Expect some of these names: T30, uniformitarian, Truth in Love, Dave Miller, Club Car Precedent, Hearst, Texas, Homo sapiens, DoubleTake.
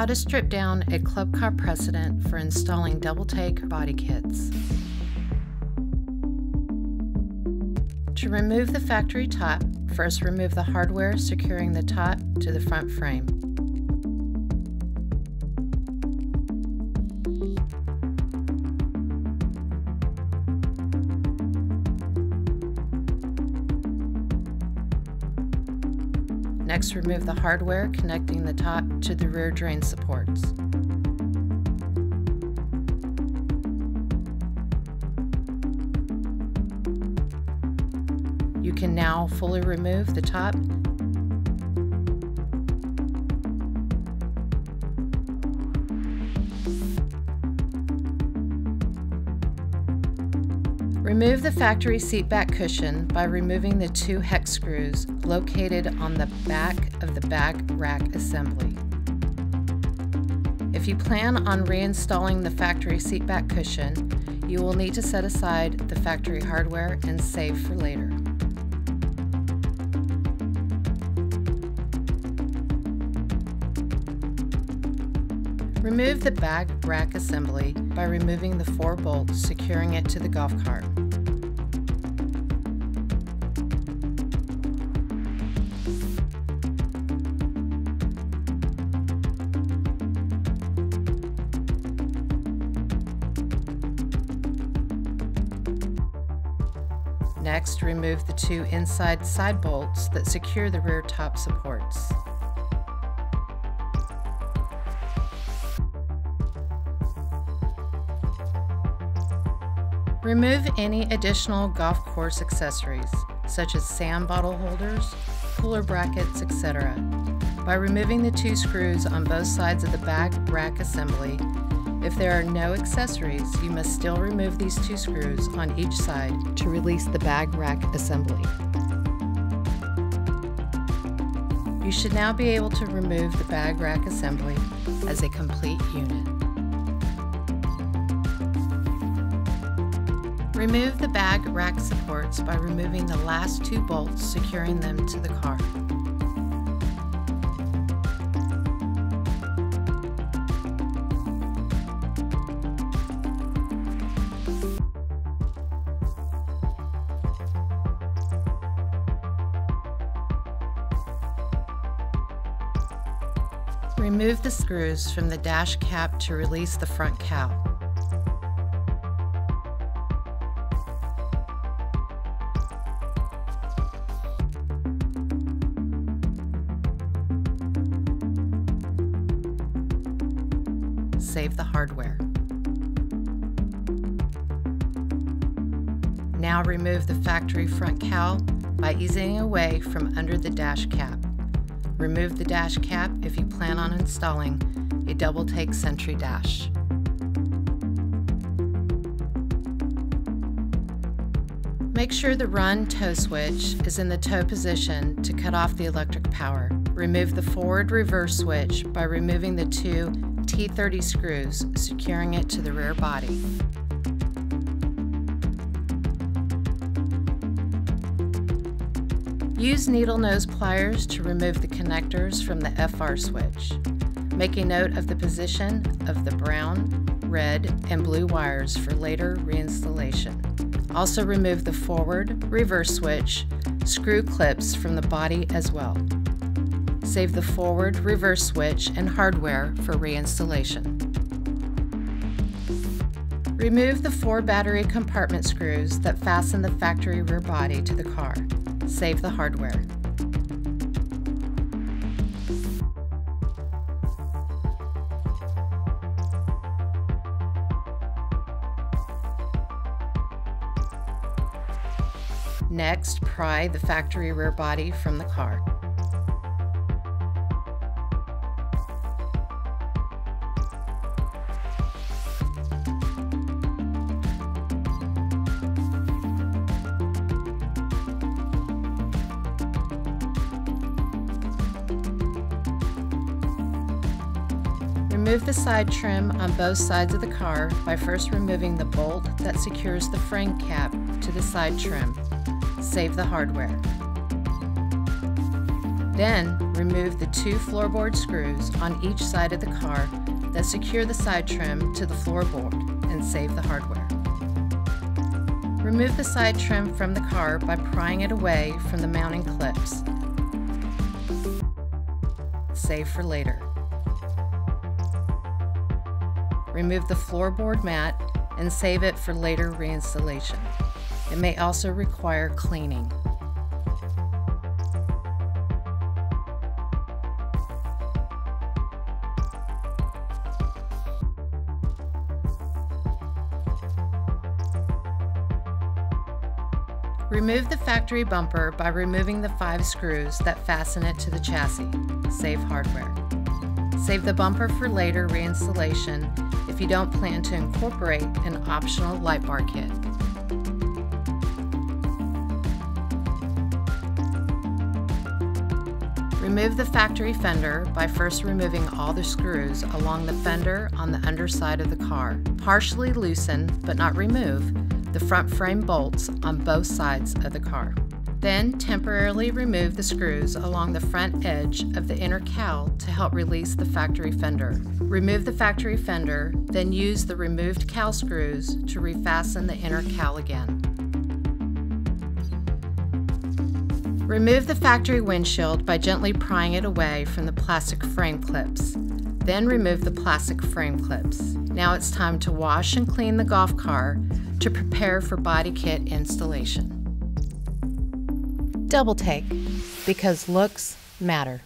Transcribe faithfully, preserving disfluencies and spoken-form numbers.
How to strip down a Club Car Precedent for installing DoubleTake body kits. To remove the factory top, first remove the hardware securing the top to the front frame. Next, remove the hardware connecting the top to the rear drain supports. You can now fully remove the top. Remove the factory seat back cushion by removing the two hex screws located on the back of the back rack assembly. If you plan on reinstalling the factory seat back cushion, you will need to set aside the factory hardware and save for later. Remove the back rack assembly by removing the four bolts securing it to the golf cart. Next, remove the two inside side bolts that secure the rear top supports. Remove any additional golf course accessories, such as sand bottle holders, cooler brackets, et cetera, by removing the two screws on both sides of the back rack assembly. If there are no accessories, you must still remove these two screws on each side to release the back rack assembly. You should now be able to remove the back rack assembly as a complete unit. Remove the bag rack supports by removing the last two bolts securing them to the car. Remove the screws from the dash cap to release the front cowl. Save the hardware. Now remove the factory front cowl by easing away from under the dash cap. Remove the dash cap if you plan on installing a DoubleTake Sentry dash. Make sure the run tow switch is in the tow position to cut off the electric power. Remove the forward reverse switch by removing the two T thirty screws securing it to the rear body. Use needle nose pliers to remove the connectors from the F R switch. Make a note of the position of the brown, red, and blue wires for later reinstallation. Also remove the forward, reverse switch, screw clips from the body as well. Save the forward, reverse switch, and hardware for reinstallation. Remove the four battery compartment screws that fasten the factory rear body to the car. Save the hardware. Next, pry the factory rear body from the car. Remove the side trim on both sides of the car by first removing the bolt that secures the frame cap to the side trim. Save the hardware. Then remove the two floorboard screws on each side of the car that secure the side trim to the floorboard and save the hardware. Remove the side trim from the car by prying it away from the mounting clips. Save for later. Remove the floorboard mat and save it for later reinstallation. It may also require cleaning. Remove the factory bumper by removing the five screws that fasten it to the chassis. Save hardware. Save the bumper for later reinstallation if you don't plan to incorporate an optional light bar kit. Remove the factory fender by first removing all the screws along the fender on the underside of the car. Partially loosen, but not remove, the front frame bolts on both sides of the car. Then temporarily remove the screws along the front edge of the inner cowl to help release the factory fender. Remove the factory fender, then use the removed cowl screws to refasten the inner cowl again. Remove the factory windshield by gently prying it away from the plastic frame clips. Then remove the plastic frame clips. Now it's time to wash and clean the golf car to prepare for body kit installation. DoubleTake, because looks matter.